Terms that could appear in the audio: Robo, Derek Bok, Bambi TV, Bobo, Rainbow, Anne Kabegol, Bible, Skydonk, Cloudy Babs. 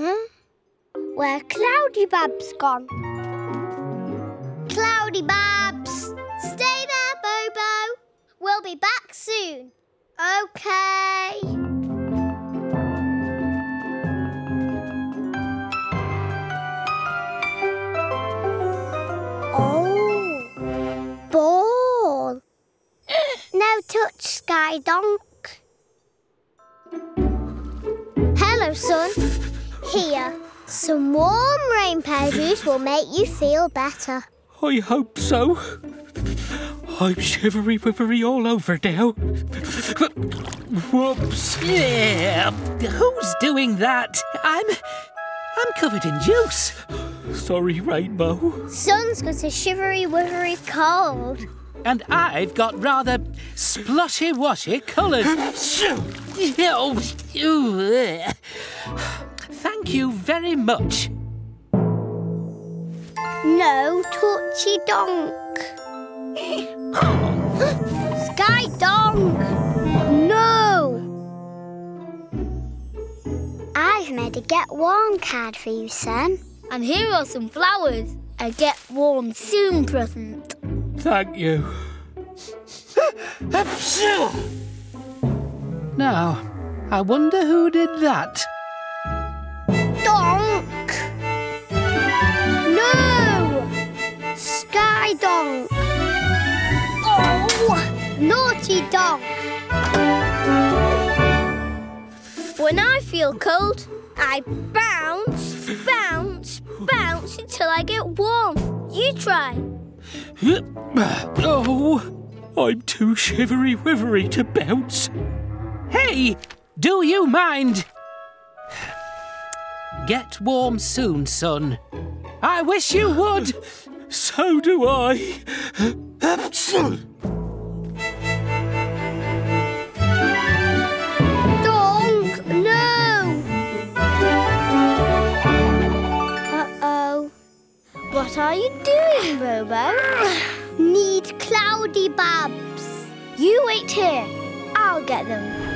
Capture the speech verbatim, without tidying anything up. Huh? Where Cloudy Babs gone? Cloudy Babs! Stay there, Bobo! We'll be back soon. Okay. No touch, Skydonk. Hello, son. Here, some warm rain powders will make you feel better. I hope so. I'm shivery-wivery all over now. Whoops. Yeah. Who's doing that? I'm... I'm covered in juice. Sorry, Rainbow. Son's got a shivery-wivery cold. And I've got rather splushy-washy colours. Thank you very much. No touchy donk. Skydonk! No! I've made a get warm card for you, son. And here are some flowers. A get warm soon present. Thank you. Now, I wonder who did that. Donk! No! Skydonk! Oh! Naughty donk! When I feel cold, I bounce, bounce, bounce until I get warm. You try. Oh, I'm too shivery-wivery to bounce. Hey, do you mind? Get warm soon, son. I wish you would. So do I. Donk, no! Uh-oh. What are you doing? Robo. Need Cloudy Babs. You wait here. I'll get them.